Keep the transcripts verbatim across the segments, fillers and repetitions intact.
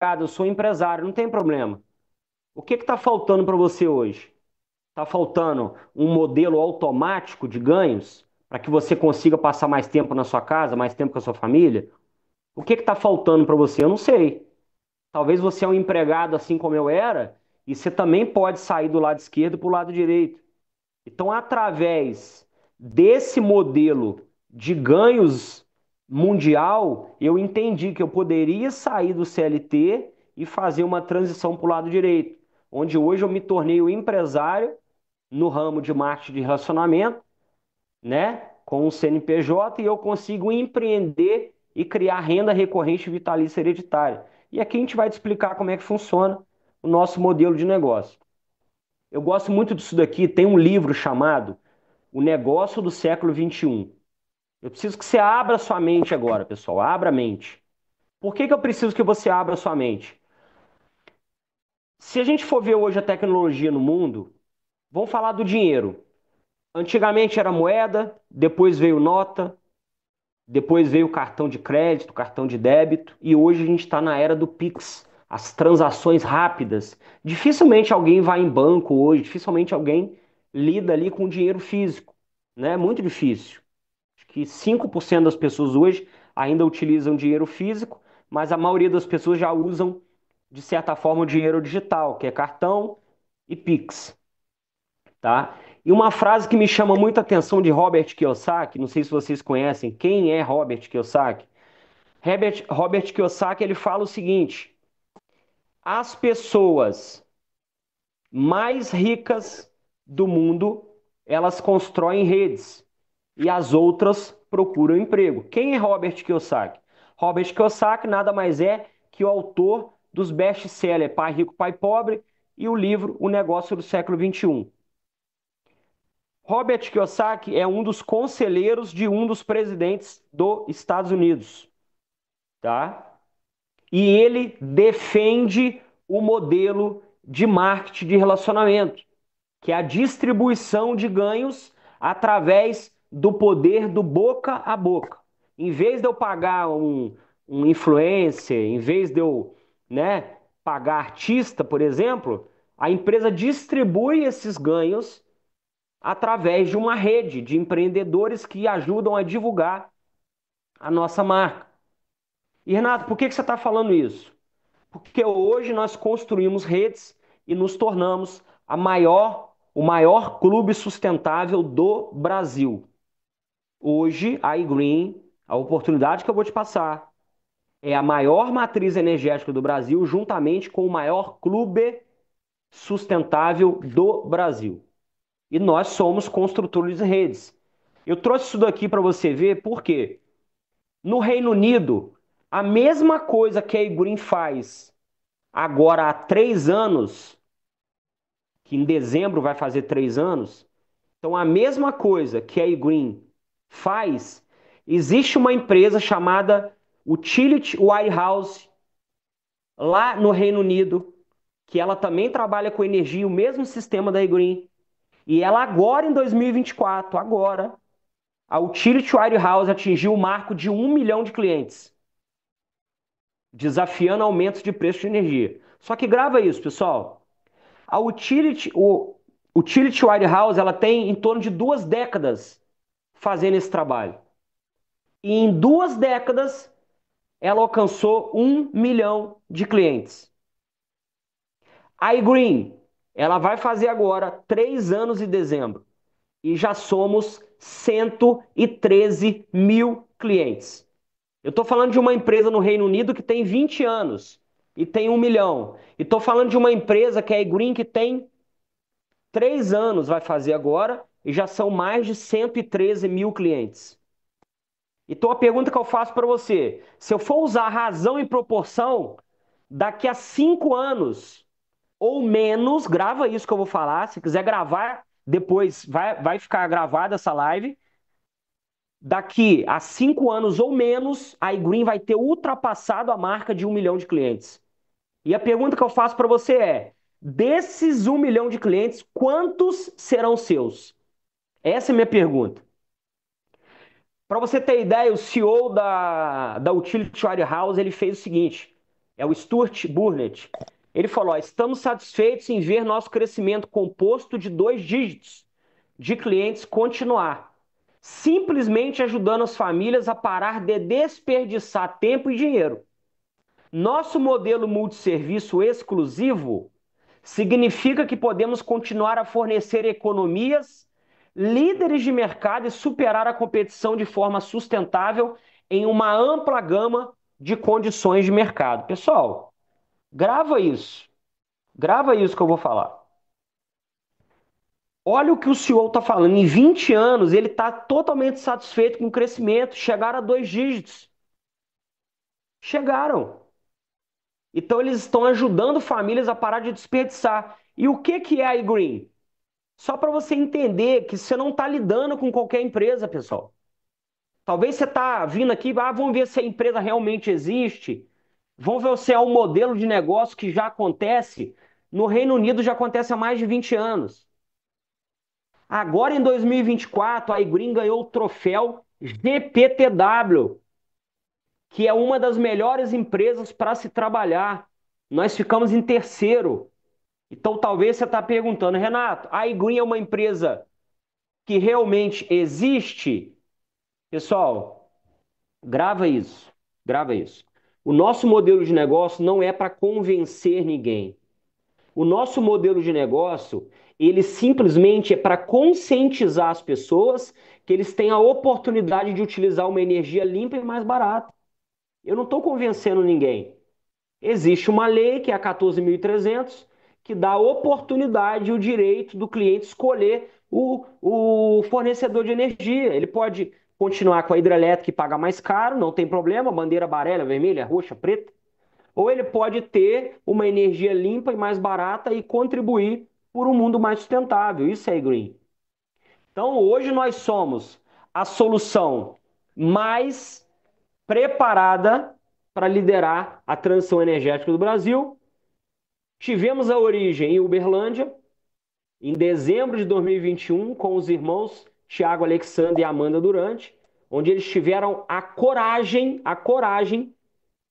mercado, eu sou empresário, não tem problema. O que está faltando para você hoje? Está faltando um modelo automático de ganhos para que você consiga passar mais tempo na sua casa, mais tempo com a sua família? O que está faltando para você? Eu não sei. Talvez você é um empregado assim como eu era e você também pode sair do lado esquerdo para o lado direito. Então, através desse modelo de ganhos mundial, eu entendi que eu poderia sair do C L T e fazer uma transição para o lado direito, onde hoje eu me tornei o empresário no ramo de marketing de relacionamento, né, com o C N P J, e eu consigo empreender e criar renda recorrente vitalícia hereditária. E aqui a gente vai te explicar como é que funciona o nosso modelo de negócio. Eu gosto muito disso daqui, tem um livro chamado O Negócio do Século vinte e um. Eu preciso que você abra sua mente agora, pessoal, abra a mente. Por que que eu preciso que você abra sua mente? Se a gente for ver hoje a tecnologia no mundo, vamos falar do dinheiro. Antigamente era moeda, depois veio nota, depois veio cartão de crédito, cartão de débito, e hoje a gente está na era do Pix, as transações rápidas. Dificilmente alguém vai em banco hoje, dificilmente alguém lida ali com dinheiro físico, né? É muito difícil. Acho que cinco por cento das pessoas hoje ainda utilizam dinheiro físico, mas a maioria das pessoas já usam, de certa forma, o dinheiro digital, que é cartão e Pix, tá? E uma frase que me chama muita atenção de Robert Kiyosaki, não sei se vocês conhecem, quem é Robert Kiyosaki? Robert, Robert Kiyosaki, ele fala o seguinte: as pessoas mais ricas do mundo, elas constroem redes e as outras procuram emprego. Quem é Robert Kiyosaki? Robert Kiyosaki nada mais é que o autor dos best-sellers Pai Rico, Pai Pobre e o livro O Negócio do Século vinte e um. Robert Kiyosaki é um dos conselheiros de um dos presidentes dos Estados Unidos, tá? E ele defende o modelo de marketing de relacionamento, que é a distribuição de ganhos através do poder do boca a boca. Em vez de eu pagar um, um influencer, em vez de eu, né, pagar artista, por exemplo, a empresa distribui esses ganhos através de uma rede de empreendedores que ajudam a divulgar a nossa marca. E, Renato, por que que você está falando isso? Porque hoje nós construímos redes e nos tornamos a maior, o maior clube sustentável do Brasil. Hoje, a iGreen, a oportunidade que eu vou te passar, é a maior matriz energética do Brasil, juntamente com o maior clube sustentável do Brasil. E nós somos construtores de redes. Eu trouxe isso daqui para você ver por quê. No Reino Unido, a mesma coisa que a iGreen faz agora há três anos, que em dezembro vai fazer três anos, então a mesma coisa que a iGreen faz, existe uma empresa chamada Utility Warehouse, lá no Reino Unido, que ela também trabalha com energia, o mesmo sistema da iGreen. E ela agora, em dois mil e vinte e quatro, agora, a Utility Warehouse atingiu o marco de um milhão de clientes, desafiando aumentos de preço de energia. Só que grava isso, pessoal. A Utility, o Utility Warehouse, ela tem em torno de duas décadas fazendo esse trabalho. E em duas décadas ela alcançou um milhão de clientes. A iGreen, ela vai fazer agora três anos em dezembro. E já somos cento e treze mil clientes. Eu estou falando de uma empresa no Reino Unido que tem vinte anos e tem um milhão. E estou falando de uma empresa que é a iGreen, que tem três anos, vai fazer agora, e já são mais de cento e treze mil clientes. Então a pergunta que eu faço para você, se eu for usar razão e proporção, daqui a cinco anos ou menos, grava isso que eu vou falar, se quiser gravar, depois vai, vai ficar gravada essa live, daqui a cinco anos ou menos, a iGreen vai ter ultrapassado a marca de um milhão de clientes. E a pergunta que eu faço para você é, desses um milhão de clientes, quantos serão seus? Essa é a minha pergunta. Para você ter ideia, o C E O da, da Utility Warehouse, ele fez o seguinte, é o Stuart Burnett. Ele falou, ó, estamos satisfeitos em ver nosso crescimento composto de dois dígitos de clientes continuar, simplesmente ajudando as famílias a parar de desperdiçar tempo e dinheiro. Nosso modelo multisserviço exclusivo significa que podemos continuar a fornecer economias, líderes de mercado e superar a competição de forma sustentável em uma ampla gama de condições de mercado. Pessoal, grava isso. Grava isso que eu vou falar. Olha o que o C E O está falando. Em vinte anos, ele está totalmente satisfeito com o crescimento. Chegaram a dois dígitos. Chegaram. Então, eles estão ajudando famílias a parar de desperdiçar. E o que, que é a iGreen? Só para você entender que você não está lidando com qualquer empresa, pessoal. Talvez você está vindo aqui, ah, vamos ver se a empresa realmente existe. Vamos ver se é um modelo de negócio que já acontece. No Reino Unido já acontece há mais de vinte anos. Agora, em dois mil e vinte e quatro, a iGreen ganhou o troféu G P T W, que é uma das melhores empresas para se trabalhar. Nós ficamos em terceiro. Então, talvez você está perguntando, Renato, a iGreen é uma empresa que realmente existe? Pessoal, grava isso, grava isso. O nosso modelo de negócio não é para convencer ninguém. O nosso modelo de negócio, ele simplesmente é para conscientizar as pessoas que eles têm a oportunidade de utilizar uma energia limpa e mais barata. Eu não estou convencendo ninguém. Existe uma lei, que é a quatorze mil e trezentos, que dá a oportunidade e o direito do cliente escolher o, o fornecedor de energia. Ele pode continuar com a hidrelétrica e pagar mais caro, não tem problema, bandeira amarela, vermelha, roxa, preta. Ou ele pode ter uma energia limpa e mais barata e contribuir por um mundo mais sustentável. Isso é iGreen. Então, hoje nós somos a solução mais preparada para liderar a transição energética do Brasil. Tivemos a origem em Uberlândia, em dezembro de dois mil e vinte e um, com os irmãos Tiago Alexandre e Amanda Durante, onde eles tiveram a coragem, a coragem,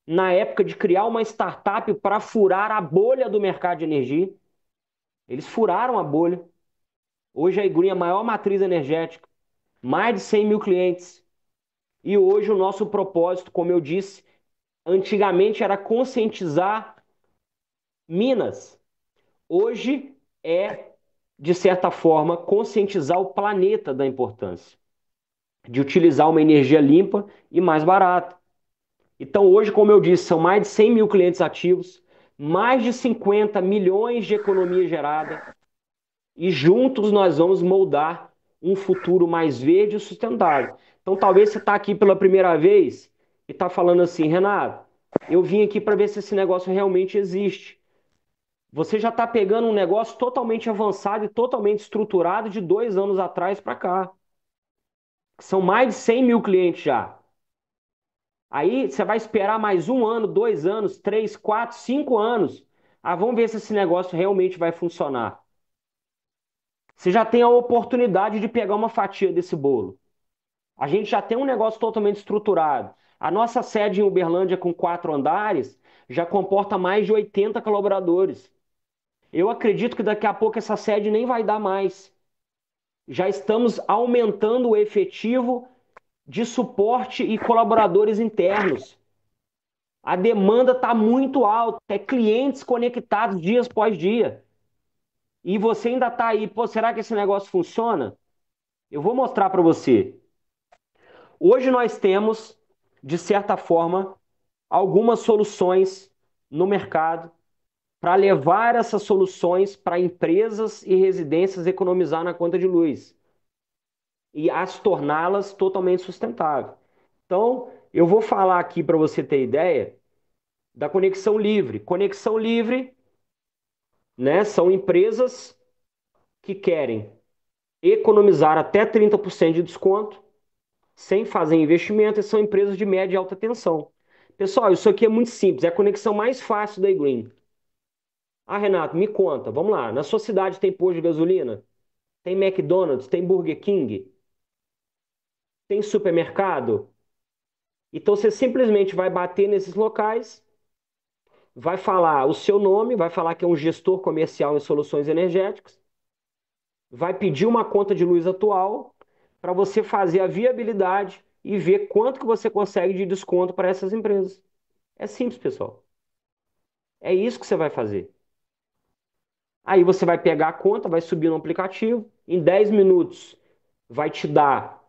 na época, de criar uma startup para furar a bolha do mercado de energia. Eles furaram a bolha. Hoje a iGreen é a maior matriz energética, mais de cem mil clientes. E hoje o nosso propósito, como eu disse, antigamente era conscientizar Minas. Hoje é, de certa forma, conscientizar o planeta da importância de utilizar uma energia limpa e mais barata. Então hoje, como eu disse, são mais de cem mil clientes ativos, mais de cinquenta milhões de economia gerada e juntos nós vamos moldar um futuro mais verde e sustentável. Então, talvez você está aqui pela primeira vez e está falando assim, Renato, eu vim aqui para ver se esse negócio realmente existe. Você já está pegando um negócio totalmente avançado e totalmente estruturado de dois anos atrás para cá. São mais de cem mil clientes já. Aí você vai esperar mais um ano, dois anos, três, quatro, cinco anos. Ah, vamos ver se esse negócio realmente vai funcionar. Você já tem a oportunidade de pegar uma fatia desse bolo. A gente já tem um negócio totalmente estruturado. A nossa sede em Uberlândia, com quatro andares, já comporta mais de oitenta colaboradores. Eu acredito que daqui a pouco essa sede nem vai dar mais. Já estamos aumentando o efetivo de suporte e colaboradores internos. A demanda está muito alta, é clientes conectados dias após dia. E você ainda está aí, pô, será que esse negócio funciona? Eu vou mostrar para você. Hoje nós temos, de certa forma, algumas soluções no mercado para levar essas soluções para empresas e residências economizar na conta de luz e as torná-las totalmente sustentáveis. Então, eu vou falar aqui para você ter ideia da conexão livre. Conexão livre, né, são empresas que querem economizar até trinta por cento de desconto sem fazer investimento, e são empresas de média e alta tensão. Pessoal, isso aqui é muito simples, é a conexão mais fácil da iGreen. Ah, Renato, me conta, vamos lá, na sua cidade tem posto de gasolina? Tem McDonald's? Tem Burger King? Tem supermercado? Então você simplesmente vai bater nesses locais vai falar o seu nome, vai falar que é um gestor comercial em soluções energéticas, vai pedir uma conta de luz atual para você fazer a viabilidade e ver quanto que você consegue de desconto para essas empresas. É simples, pessoal. É isso que você vai fazer. Aí você vai pegar a conta, vai subir no aplicativo, em dez minutos vai te dar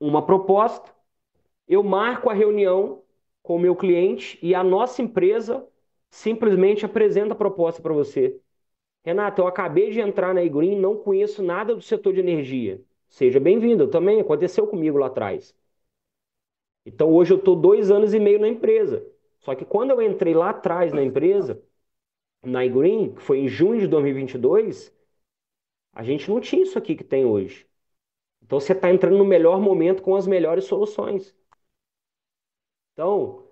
uma proposta, eu marco a reunião com o meu cliente e a nossa empresa simplesmente apresenta a proposta para você. Renato, eu acabei de entrar na iGreen, não conheço nada do setor de energia. Seja bem-vindo, também aconteceu comigo lá atrás. Então hoje eu estou dois anos e meio na empresa. Só que quando eu entrei lá atrás na empresa, na iGreen, que foi em junho de dois mil e vinte e dois, a gente não tinha isso aqui que tem hoje. Então você está entrando no melhor momento com as melhores soluções. Então,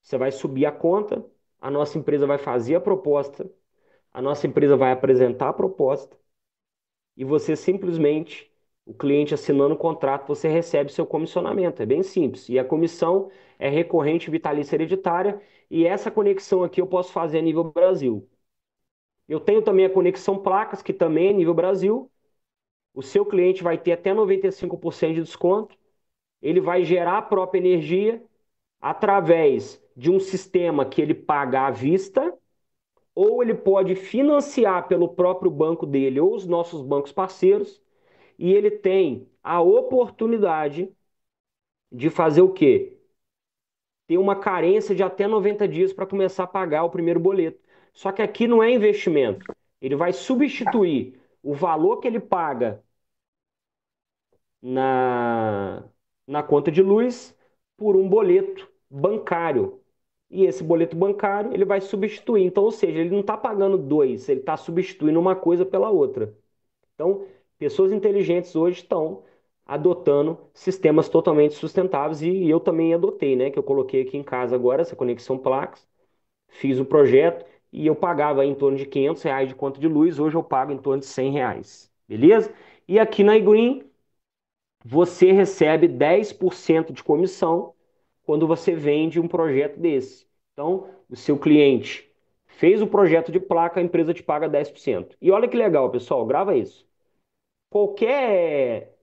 você vai subir a conta, a nossa empresa vai fazer a proposta, a nossa empresa vai apresentar a proposta e você simplesmente, o cliente assinando o contrato, você recebe seu comissionamento. É bem simples. E a comissão é recorrente, vitalícia, hereditária e essa conexão aqui eu posso fazer a nível Brasil. Eu tenho também a conexão placas, que também é nível Brasil. O seu cliente vai ter até noventa e cinco por cento de desconto. Ele vai gerar a própria energia através de um sistema que ele paga à vista ou ele pode financiar pelo próprio banco dele ou os nossos bancos parceiros e ele tem a oportunidade de fazer o quê? Ter uma carência de até noventa dias para começar a pagar o primeiro boleto. Só que aqui não é investimento. Ele vai substituir o valor que ele paga na... na conta de luz, por um boleto bancário. E esse boleto bancário, ele vai substituir. Então, ou seja, ele não está pagando dois, ele está substituindo uma coisa pela outra. Então, pessoas inteligentes hoje estão adotando sistemas totalmente sustentáveis, e eu também adotei, né? Que eu coloquei aqui em casa agora, essa conexão placas, fiz o projeto, e eu pagava em torno de quinhentos reais de conta de luz, hoje eu pago em torno de cem reais. Beleza? E aqui na iGreen, você recebe dez por cento de comissão quando você vende um projeto desse. Então, o seu cliente fez o projeto de placa, a empresa te paga dez por cento. E olha que legal, pessoal, grava isso. Qualquer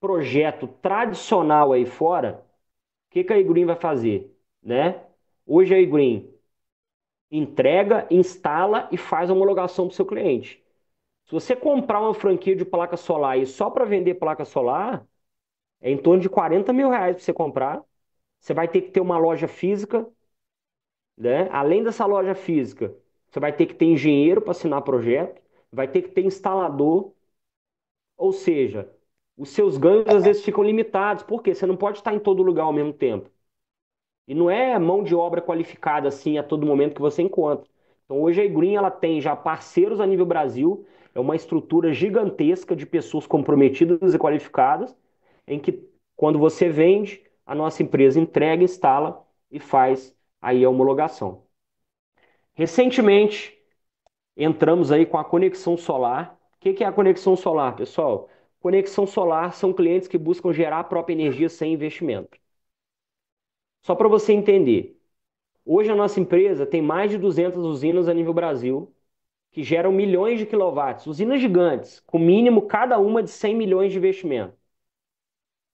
projeto tradicional aí fora, o que, que a iGreen vai fazer? Né? Hoje a iGreen entrega, instala e faz a homologação para o seu cliente. Se você comprar uma franquia de placa solar e só para vender placa solar, é em torno de quarenta mil reais para você comprar. Você vai ter que ter uma loja física, né? Além dessa loja física, você vai ter que ter engenheiro para assinar projeto, vai ter que ter instalador. Ou seja, os seus ganhos às vezes ficam limitados. Por quê? Você não pode estar em todo lugar ao mesmo tempo. E não é mão de obra qualificada assim a todo momento que você encontra. Então hoje a iGreen ela tem já parceiros a nível Brasil. É uma estrutura gigantesca de pessoas comprometidas e qualificadas, em que quando você vende, a nossa empresa entrega, instala e faz aí a homologação. Recentemente, entramos aí com a conexão solar. O que é a conexão solar, pessoal? Conexão solar são clientes que buscam gerar a própria energia sem investimento. Só para você entender, hoje a nossa empresa tem mais de duzentas usinas a nível Brasil, que geram milhões de quilowatts, usinas gigantes, com mínimo cada uma de cem milhões de investimento.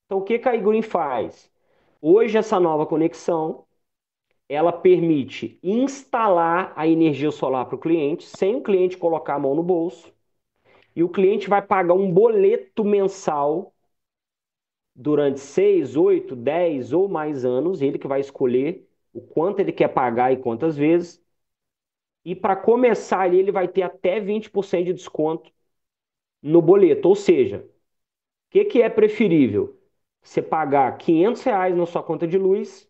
Então o que a iGreen faz? Hoje essa nova conexão, ela permite instalar a energia solar para o cliente, sem o cliente colocar a mão no bolso, e o cliente vai pagar um boleto mensal durante seis, oito, dez ou mais anos, ele que vai escolher o quanto ele quer pagar e quantas vezes. E para começar ali, ele vai ter até vinte por cento de desconto no boleto. Ou seja, o que, que é preferível? Você pagar quinhentos reais na sua conta de luz,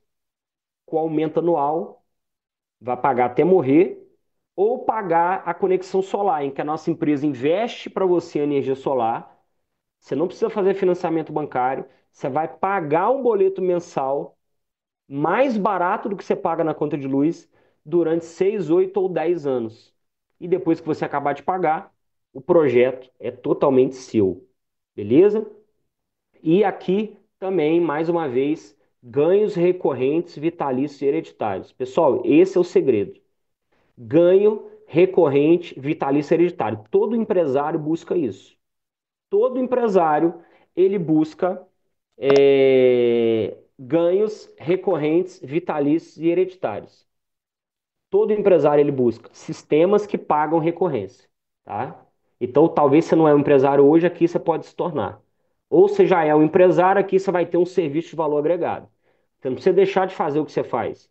com aumento anual, vai pagar até morrer, ou pagar a conexão solar, em que a nossa empresa investe para você energia solar, você não precisa fazer financiamento bancário, você vai pagar um boleto mensal mais barato do que você paga na conta de luz, durante seis, oito ou dez anos. E depois que você acabar de pagar, o projeto é totalmente seu. Beleza? E aqui também, mais uma vez, ganhos recorrentes, vitalícios e hereditários. Pessoal, esse é o segredo. Ganho recorrente, vitalício e hereditário. Todo empresário busca isso. Todo empresário, ele busca é, ganhos recorrentes, vitalícios e hereditários. Todo empresário, ele busca sistemas que pagam recorrência, tá? Então, talvez você não é um empresário hoje, aqui você pode se tornar. Ou você já é um empresário, aqui você vai ter um serviço de valor agregado. Então, não precisa deixar de fazer o que você faz.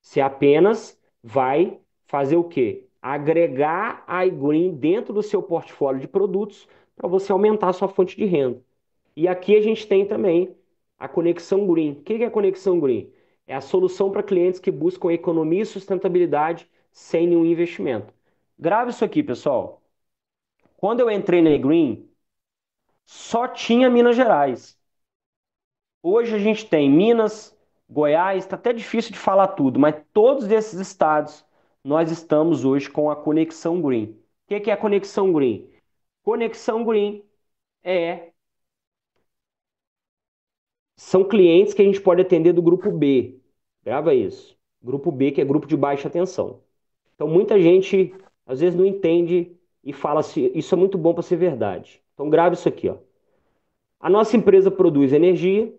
Você apenas vai fazer o quê? Agregar a iGreen dentro do seu portfólio de produtos para você aumentar a sua fonte de renda. E aqui a gente tem também a Conexão Green. O que é a Conexão Green? É a solução para clientes que buscam economia e sustentabilidade sem nenhum investimento. Grave isso aqui, pessoal. Quando eu entrei na iGreen, só tinha Minas Gerais. Hoje a gente tem Minas, Goiás, está até difícil de falar tudo, mas todos esses estados nós estamos hoje com a Conexão Green. O que é a Conexão Green? Conexão Green é... são clientes que a gente pode atender do grupo B. Grava isso. Grupo B, que é grupo de baixa tensão. Então muita gente às vezes não entende e fala assim, isso é muito bom para ser verdade. Então grava isso aqui, ó. A nossa empresa produz energia,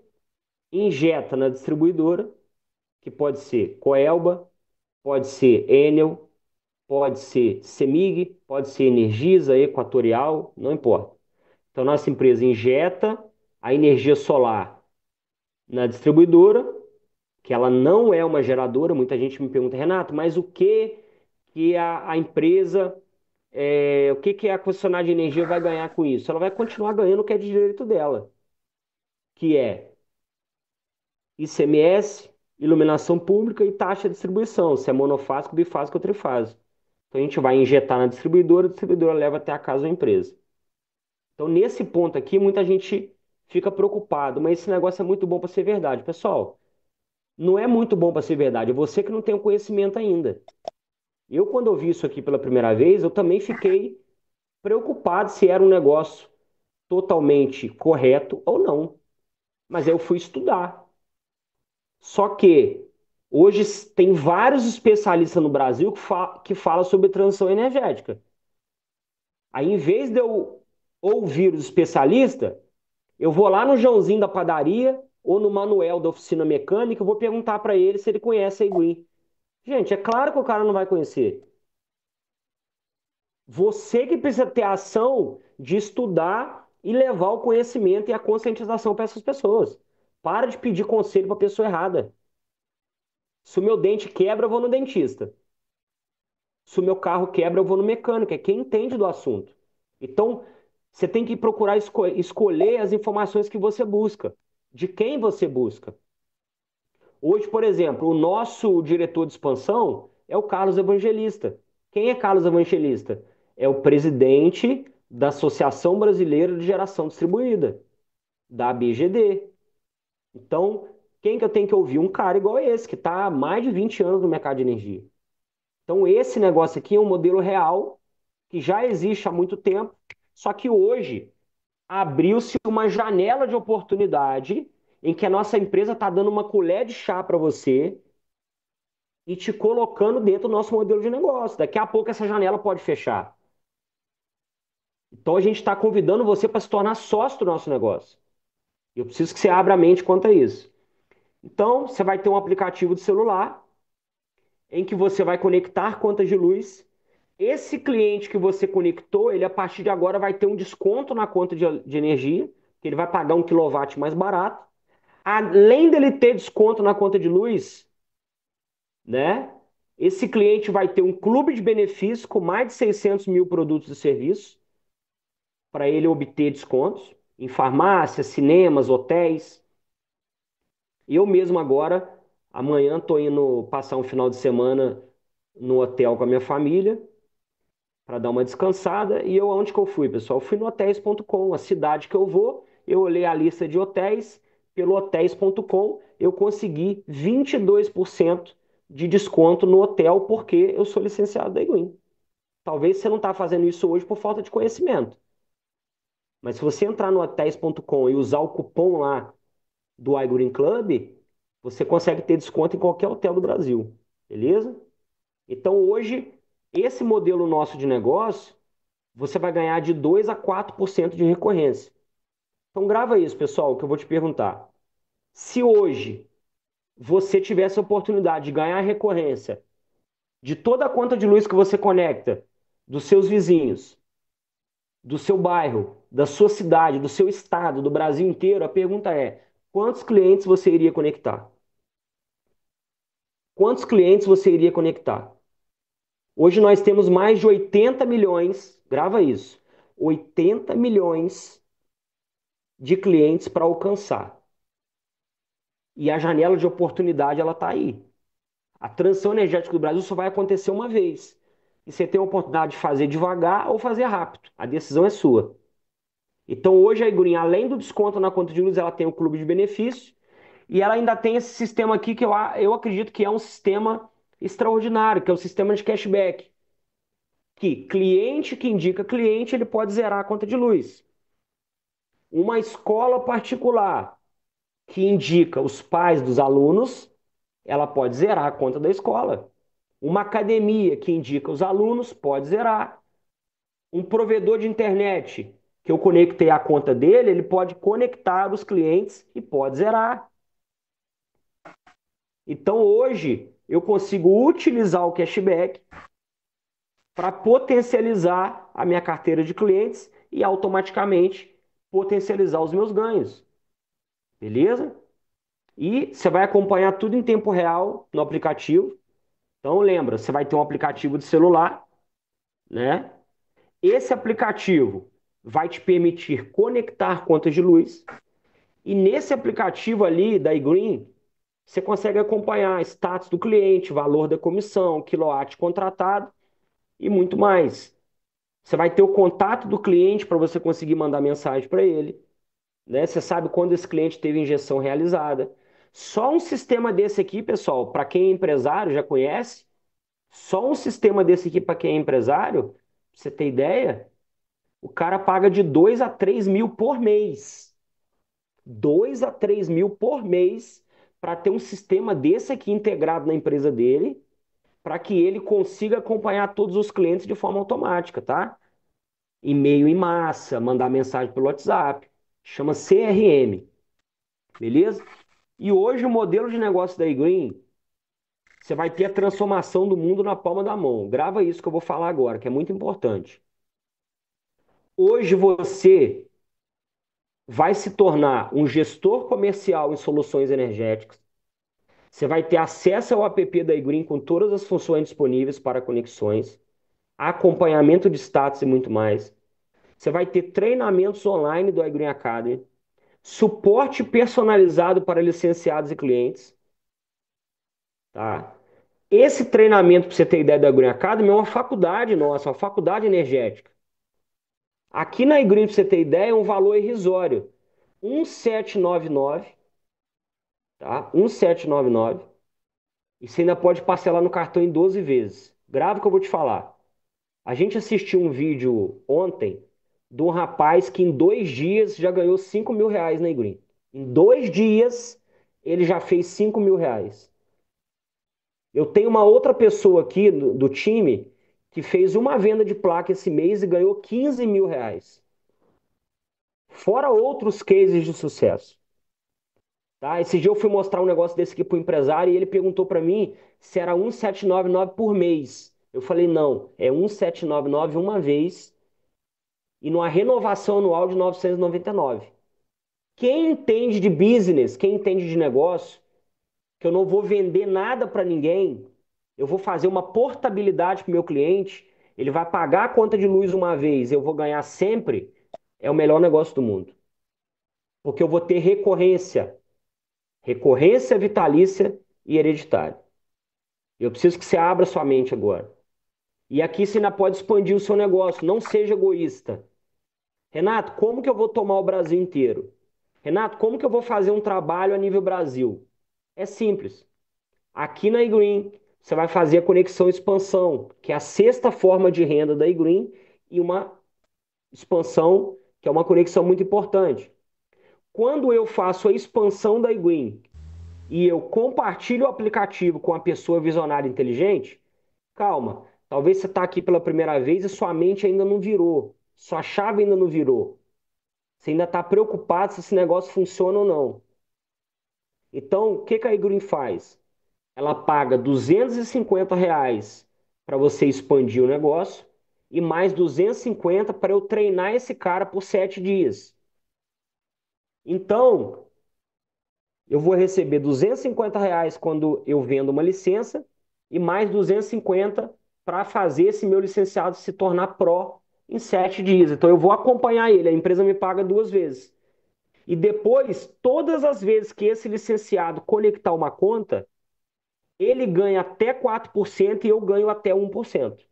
injeta na distribuidora, que pode ser Coelba, pode ser Enel, pode ser Cemig, pode ser Energisa Equatorial, não importa. Então nossa empresa injeta a energia solar na distribuidora, que ela não é uma geradora. Muita gente me pergunta, Renato, mas o que que a, a empresa, é, o que que a concessionária de energia vai ganhar com isso? Ela vai continuar ganhando o que é de direito dela, que é I C M S, iluminação pública e taxa de distribuição, se é monofásico, bifásico ou trifásico. Então a gente vai injetar na distribuidora, a distribuidora leva até a casa da empresa. Então nesse ponto aqui, muita gente fica preocupado, mas esse negócio é muito bom para ser verdade. Pessoal, não é muito bom para ser verdade, é você que não tem o conhecimento ainda. Eu, quando ouvi isso aqui pela primeira vez, eu também fiquei preocupado se era um negócio totalmente correto ou não. Mas aí eu fui estudar. Só que hoje tem vários especialistas no Brasil que falam que fala sobre transição energética. Aí, em vez de eu ouvir os especialistas, eu vou lá no Joãozinho da padaria ou no Manuel da oficina mecânica, eu vou perguntar para ele se ele conhece a iGreen. Gente, é claro que o cara não vai conhecer. Você que precisa ter a ação de estudar e levar o conhecimento e a conscientização para essas pessoas. Para de pedir conselho para a pessoa errada. Se o meu dente quebra, eu vou no dentista. Se o meu carro quebra, eu vou no mecânico. É quem entende do assunto. Então, você tem que procurar esco- escolher as informações que você busca, de quem você busca. Hoje, por exemplo, o nosso diretor de expansão é o Carlos Evangelista. Quem é Carlos Evangelista? É o presidente da Associação Brasileira de Geração Distribuída, da A B G D. Então, quem que eu tenho que ouvir? Um cara igual esse, que está há mais de vinte anos no mercado de energia. Então, esse negócio aqui é um modelo real, que já existe há muito tempo. Só que hoje abriu-se uma janela de oportunidade em que a nossa empresa está dando uma colher de chá para você e te colocando dentro do nosso modelo de negócio. Daqui a pouco essa janela pode fechar. Então a gente está convidando você para se tornar sócio do nosso negócio. Eu preciso que você abra a mente quanto a isso. Então você vai ter um aplicativo de celular em que você vai conectar contas de luz. Esse cliente que você conectou, ele a partir de agora vai ter um desconto na conta de, de energia, que ele vai pagar um quilowatt mais barato. Além dele ter desconto na conta de luz, né? Esse cliente vai ter um clube de benefícios com mais de seiscentos mil produtos e serviços para ele obter descontos em farmácias, cinemas, hotéis. Eu mesmo agora, amanhã, estou indo passar um final de semana no hotel com a minha família, para dar uma descansada. E eu, onde que eu fui, pessoal? Eu fui no hotéis ponto com, a cidade que eu vou, eu olhei a lista de hotéis, pelo hotéis ponto com eu consegui vinte e dois por cento de desconto no hotel, porque eu sou licenciado da iGreen. Talvez você não está fazendo isso hoje por falta de conhecimento, mas se você entrar no hotéis ponto com e usar o cupom lá do iGreen Club, você consegue ter desconto em qualquer hotel do Brasil, beleza? Então hoje, esse modelo nosso de negócio, você vai ganhar de dois a quatro por cento de recorrência. Então grava isso, pessoal, que eu vou te perguntar. Se hoje você tivesse a oportunidade de ganhar recorrência de toda a conta de luz que você conecta, dos seus vizinhos, do seu bairro, da sua cidade, do seu estado, do Brasil inteiro, a pergunta é: quantos clientes você iria conectar? Quantos clientes você iria conectar? Hoje nós temos mais de oitenta milhões, grava isso, oitenta milhões de clientes para alcançar. E a janela de oportunidade, ela está aí. A transição energética do Brasil só vai acontecer uma vez. E você tem a oportunidade de fazer devagar ou fazer rápido. A decisão é sua. Então hoje a iGreen, além do desconto na conta de luz, ela tem o clube de benefício. E ela ainda tem esse sistema aqui que eu, eu acredito que é um sistema extraordinário, que é o sistema de cashback. Que cliente que indica cliente, ele pode zerar a conta de luz. Uma escola particular que indica os pais dos alunos, ela pode zerar a conta da escola. Uma academia que indica os alunos, pode zerar. Um provedor de internet, que eu conectei a conta dele, ele pode conectar os clientes e pode zerar. Então hoje, eu consigo utilizar o cashback para potencializar a minha carteira de clientes e automaticamente potencializar os meus ganhos. Beleza? E você vai acompanhar tudo em tempo real no aplicativo. Então lembra, você vai ter um aplicativo de celular, né? Esse aplicativo vai te permitir conectar contas de luz. E nesse aplicativo ali da iGreen, você consegue acompanhar status do cliente, valor da comissão, quilowatt contratado e muito mais. Você vai ter o contato do cliente para você conseguir mandar mensagem para ele, né? Você sabe quando esse cliente teve injeção realizada. Só um sistema desse aqui, pessoal, para quem é empresário, já conhece? Só um sistema desse aqui para quem é empresário, pra você ter ideia, o cara paga de dois a três mil por mês. dois a três mil por mês para ter um sistema desse aqui integrado na empresa dele, para que ele consiga acompanhar todos os clientes de forma automática, tá? E-mail em massa, mandar mensagem pelo WhatsApp. Chama C R M, beleza? E hoje o modelo de negócio da iGreen, você vai ter a transformação do mundo na palma da mão. Grava isso que eu vou falar agora, que é muito importante. Hoje você vai se tornar um gestor comercial em soluções energéticas. Você vai ter acesso ao app da iGreen com todas as funções disponíveis para conexões, acompanhamento de status e muito mais. Você vai ter treinamentos online do iGreen Academy, suporte personalizado para licenciados e clientes. Tá? Esse treinamento, para você ter ideia, da iGreen Academy, é uma faculdade nossa, uma faculdade energética. Aqui na iGreen, para você ter ideia, é um valor irrisório. um mil setecentos e noventa e nove reais. Tá? um mil setecentos e noventa e nove reais. E você ainda pode parcelar no cartão em doze vezes. Grava que eu vou te falar. A gente assistiu um vídeo ontem de um rapaz que em dois dias já ganhou cinco mil reais na iGreen. Em dois dias, ele já fez cinco mil reais. Eu tenho uma outra pessoa aqui do, do time que fez uma venda de placa esse mês e ganhou quinze mil reais. Fora outros cases de sucesso. Tá? Esse dia eu fui mostrar um negócio desse aqui para o empresário e ele perguntou para mim se era mil setecentos e noventa e nove reais por mês. Eu falei, não, é mil setecentos e noventa e nove reais uma vez e numa renovação anual de novecentos e noventa e nove reais. Quem entende de business, quem entende de negócio, que eu não vou vender nada para ninguém, eu vou fazer uma portabilidade para o meu cliente, ele vai pagar a conta de luz uma vez, eu vou ganhar sempre, é o melhor negócio do mundo. Porque eu vou ter recorrência. Recorrência vitalícia e hereditária. Eu preciso que você abra sua mente agora. E aqui você ainda pode expandir o seu negócio, não seja egoísta. Renato, como que eu vou tomar o Brasil inteiro? Renato, como que eu vou fazer um trabalho a nível Brasil? É simples. Aqui na iGreen, você vai fazer a conexão expansão, que é a sexta forma de renda da iGreen, e uma expansão, que é uma conexão muito importante. Quando eu faço a expansão da iGreen e eu compartilho o aplicativo com a pessoa visionária inteligente, calma, talvez você está aqui pela primeira vez e sua mente ainda não virou, sua chave ainda não virou. Você ainda está preocupado se esse negócio funciona ou não. Então, o que, que a iGreen faz? Ela paga duzentos e cinquenta reais para você expandir o negócio e mais duzentos e cinquenta reais para eu treinar esse cara por sete dias. Então, eu vou receber duzentos e cinquenta reais quando eu vendo uma licença e mais duzentos e cinquenta reais para fazer esse meu licenciado se tornar pró em sete dias. Então, eu vou acompanhar ele. A empresa me paga duas vezes. E depois, todas as vezes que esse licenciado conectar uma conta, ele ganha até quatro por cento e eu ganho até um por cento.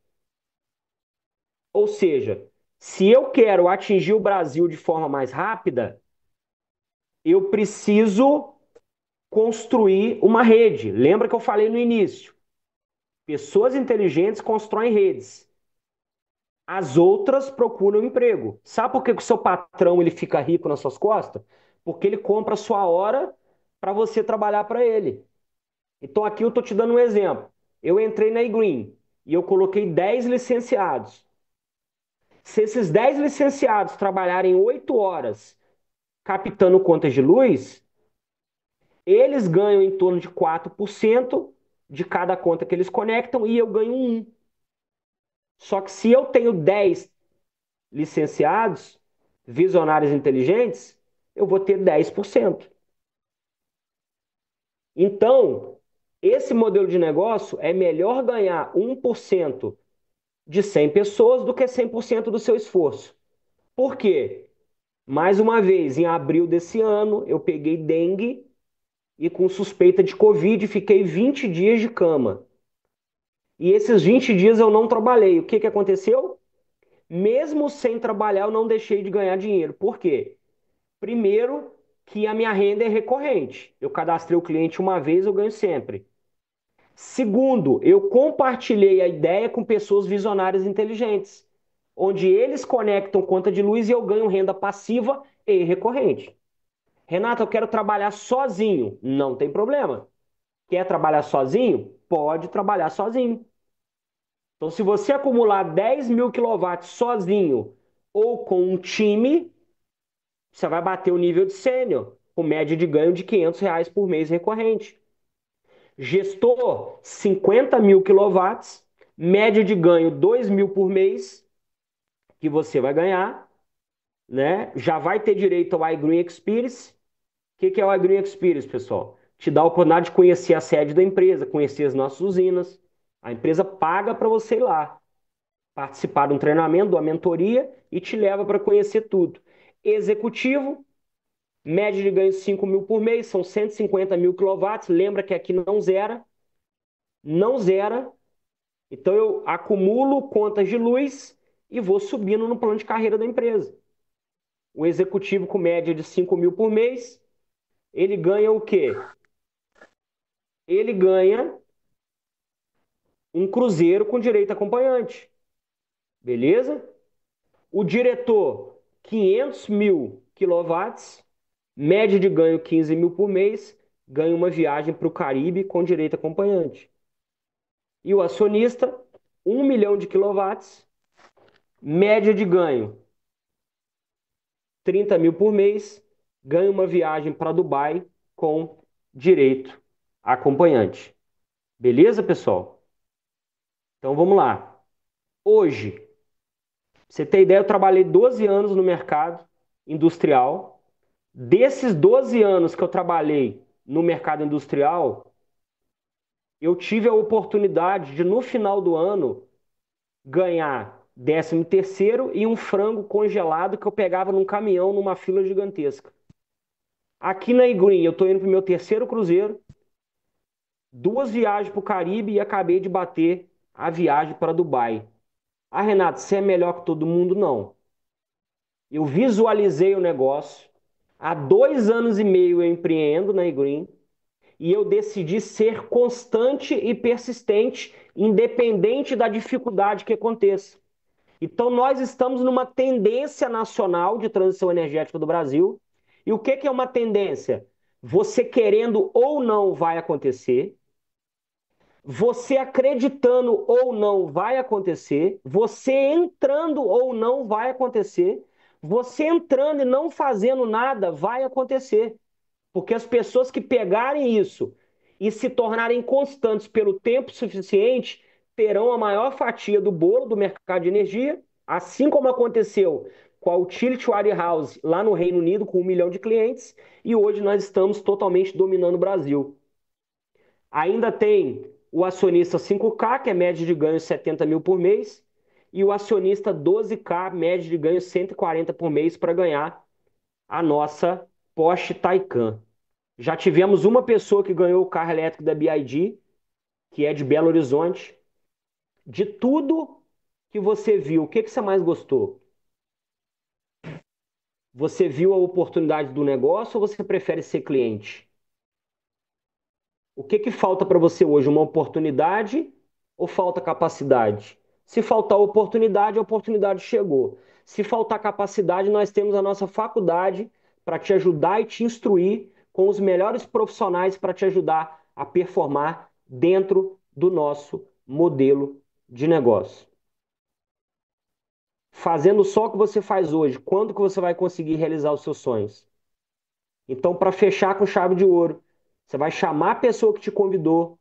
Ou seja, se eu quero atingir o Brasil de forma mais rápida, eu preciso construir uma rede. Lembra que eu falei no início? Pessoas inteligentes constroem redes. As outras procuram emprego. Sabe por que o seu patrão ele fica rico nas suas costas? Porque ele compra a sua hora para você trabalhar para ele. Então aqui eu estou te dando um exemplo. Eu entrei na iGreen e eu coloquei dez licenciados. Se esses dez licenciados trabalharem oito horas captando contas de luz, eles ganham em torno de quatro por cento de cada conta que eles conectam e eu ganho um. Só que se eu tenho dez licenciados, visionários inteligentes, eu vou ter dez por cento. Então, esse modelo de negócio é melhor ganhar um por cento de cem pessoas do que cem por cento do seu esforço. Por quê? Mais uma vez, em abril desse ano, eu peguei dengue e com suspeita de Covid fiquei vinte dias de cama. E esses vinte dias eu não trabalhei. O que, que aconteceu? Mesmo sem trabalhar, eu não deixei de ganhar dinheiro. Por quê? Primeiro, que a minha renda é recorrente. Eu cadastrei o cliente uma vez, eu ganho sempre. Segundo, eu compartilhei a ideia com pessoas visionárias inteligentes, onde eles conectam conta de luz e eu ganho renda passiva e recorrente. Renato, eu quero trabalhar sozinho. Não tem problema. Quer trabalhar sozinho? Pode trabalhar sozinho. Então, se você acumular dez mil quilowatts sozinho ou com um time, você vai bater o nível de sênior, com média de ganho de quinhentos reais por mês recorrente. Gestor, cinquenta mil quilowatts, média de ganho dois mil por mês, que você vai ganhar, né? Já vai ter direito ao iGreen Experience. O que, que é o iGreen Experience, pessoal? Te dá a oportunidade de conhecer a sede da empresa, conhecer as nossas usinas. A empresa paga para você ir lá, participar de um treinamento, de uma mentoria e te leva para conhecer tudo. Executivo, média de ganho cinco mil por mês, são cento e cinquenta mil quilowatts, lembra que aqui não zera, não zera, então eu acumulo contas de luz e vou subindo no plano de carreira da empresa. O executivo com média de cinco mil por mês, ele ganha o quê? Ele ganha um cruzeiro com direito acompanhante, beleza? O diretor, quinhentos mil quilowatts, média de ganho quinze mil por mês, ganha uma viagem para o Caribe com direito acompanhante. E o acionista, um milhão de quilowatts, média de ganho trinta mil por mês, ganha uma viagem para Dubai com direito acompanhante. Beleza, pessoal? Então vamos lá. Hoje, você tem ideia, eu trabalhei doze anos no mercado industrial. Desses doze anos que eu trabalhei no mercado industrial, eu tive a oportunidade de, no final do ano, ganhar décimo terceiro e um frango congelado que eu pegava num caminhão, numa fila gigantesca. Aqui na iGreen, eu estou indo para o meu terceiro cruzeiro, duas viagens para o Caribe e acabei de bater a viagem para Dubai. Ah, Renato, você é melhor que todo mundo? Não. Eu visualizei o negócio. Há dois anos e meio eu empreendo na iGreen e eu decidi ser constante e persistente, independente da dificuldade que aconteça. Então, nós estamos numa tendência nacional de transição energética do Brasil. E o que que é uma tendência? você querendo ou não vai acontecer, você acreditando ou não vai acontecer, você entrando ou não vai acontecer, você entrando e não fazendo nada vai acontecer. Porque as pessoas que pegarem isso e se tornarem constantes pelo tempo suficiente terão a maior fatia do bolo do mercado de energia, assim como aconteceu com a Utility Warehouse lá no Reino Unido, com um milhão de clientes, e hoje nós estamos totalmente dominando o Brasil. Ainda tem o acionista cinco K, que é média de ganho setenta mil por mês, e o acionista doze K, média de ganho cento e quarenta por mês, para ganhar a nossa Porsche Taycan. Já tivemos uma pessoa que ganhou o carro elétrico da B Y D, que é de Belo Horizonte. De tudo que você viu, o que, que você mais gostou? Você viu a oportunidade do negócio ou você prefere ser cliente? O que, que falta para você hoje? Uma oportunidade ou falta capacidade? Se faltar oportunidade, a oportunidade chegou. Se faltar capacidade, nós temos a nossa faculdade para te ajudar e te instruir com os melhores profissionais para te ajudar a performar dentro do nosso modelo de negócio. Fazendo só o que você faz hoje, quando que você vai conseguir realizar os seus sonhos? Então, para fechar com chave de ouro, você vai chamar a pessoa que te convidou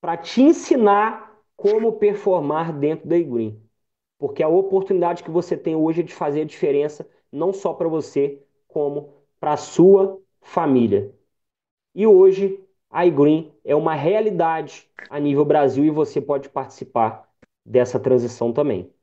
para te ensinar como performar dentro da iGreen. Porque a oportunidade que você tem hoje é de fazer a diferença, não só para você, como para a sua família. E hoje, a iGreen é uma realidade a nível Brasil e você pode participar dessa transição também.